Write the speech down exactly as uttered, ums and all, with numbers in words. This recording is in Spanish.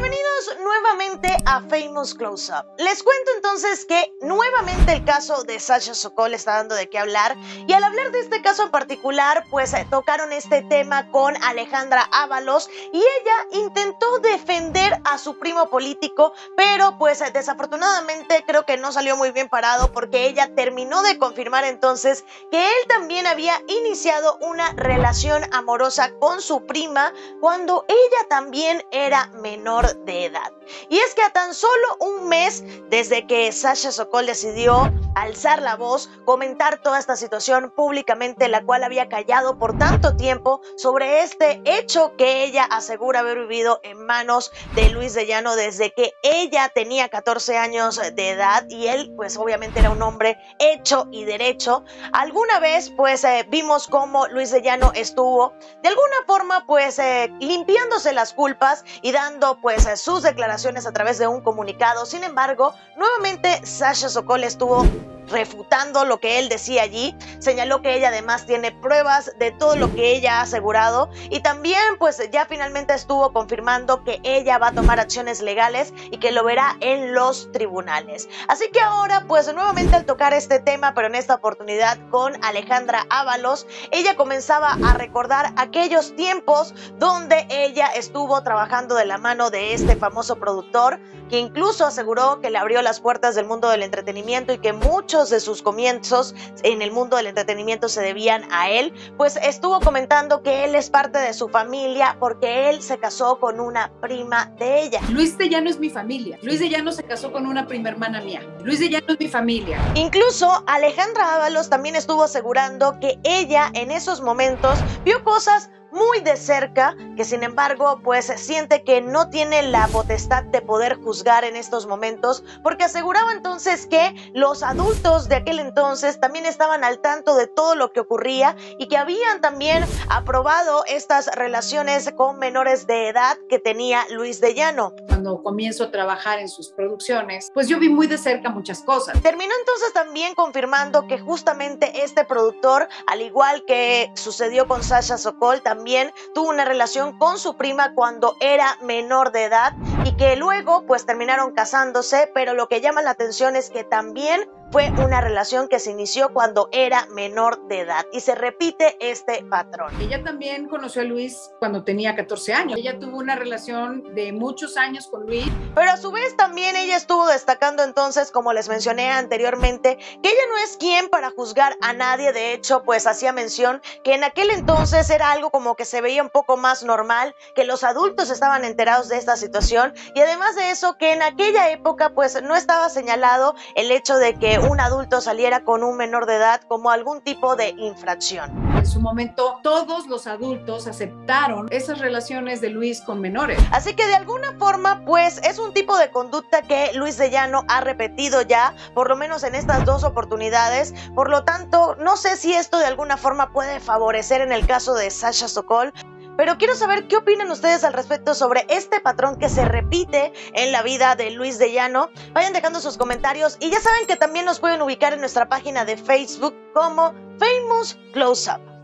Bienvenidos nuevamente a Famous Close Up. Les cuento entonces que nuevamente el caso de Sasha Sokol está dando de qué hablar, y al hablar de este caso en particular pues eh, tocaron este tema con Alejandra Ávalos, y ella intentó defender a su primo político, pero pues eh, desafortunadamente creo que no salió muy bien parado, porque ella terminó de confirmar entonces que él también había iniciado una relación amorosa con su prima cuando ella también era menor de edad. Y es que a tan solo un mes desde que Sasha Sokol decidió alzar la voz, comentar toda esta situación públicamente, la cual había callado por tanto tiempo, sobre este hecho que ella asegura haber vivido en manos de Luis de Llano desde que ella tenía catorce años de edad, y él pues obviamente era un hombre hecho y derecho. Alguna vez pues eh, vimos cómo Luis de Llano estuvo de alguna forma pues eh, limpiándose las culpas y dando pues eh, sus declaraciones a través de un comunicado. Sin embargo, nuevamente Sasha Sokol estuvo refutando lo que él decía allí. Señaló que ella además tiene pruebas de todo lo que ella ha asegurado, y también pues ya finalmente estuvo confirmando que ella va a tomar acciones legales y que lo verá en los tribunales. Así que ahora pues nuevamente al tocar este tema, pero en esta oportunidad con Alejandra Ávalos, ella comenzaba a recordar aquellos tiempos donde ella estuvo trabajando de la mano de este famoso productor, que incluso aseguró que le abrió las puertas del mundo del entretenimiento y que muchos de sus comienzos en el mundo del entretenimiento se debían a él. Pues estuvo comentando que él es parte de su familia porque él se casó con una prima de ella. Luis de Llano es mi familia. Luis de Llano se casó con una prima hermana mía. Luis de Llano es mi familia. Incluso Alejandra Ávalos también estuvo asegurando que ella en esos momentos vio cosas muy de cerca, que sin embargo pues siente que no tiene la potestad de poder juzgar en estos momentos, porque aseguraba entonces que los adultos de aquel entonces también estaban al tanto de todo lo que ocurría y que habían también aprobado estas relaciones con menores de edad que tenía Luis de Llano. Cuando comienzo a trabajar en sus producciones, pues yo vi muy de cerca muchas cosas. Terminó entonces también confirmando que justamente este productor, al igual que sucedió con Sasha Sokol, también También tuvo una relación con su prima cuando era menor de edad, y que luego pues terminaron casándose, pero lo que llama la atención es que también fue una relación que se inició cuando era menor de edad, y se repite este patrón. Ella también conoció a Luis cuando tenía catorce años. Ella tuvo una relación de muchos años con Luis. Pero a su vez también ella estuvo destacando entonces, como les mencioné anteriormente, que ella no es quien para juzgar a nadie. De hecho pues hacía mención que en aquel entonces era algo como que se veía un poco más normal, que los adultos estaban enterados de esta situación, y además de eso que en aquella época pues no estaba señalado el hecho de que un adulto saliera con un menor de edad como algún tipo de infracción. En su momento todos los adultos aceptaron esas relaciones de Luis con menores. Así que de alguna forma pues es un tipo de conducta que Luis de Llano ha repetido ya, por lo menos en estas dos oportunidades. Por lo tanto, no sé si esto de alguna forma puede favorecer en el caso de Sasha Sokol, pero quiero saber qué opinan ustedes al respecto sobre este patrón que se repite en la vida de Luis de Llano. Vayan dejando sus comentarios, y ya saben que también nos pueden ubicar en nuestra página de Facebook como Famous Close Up.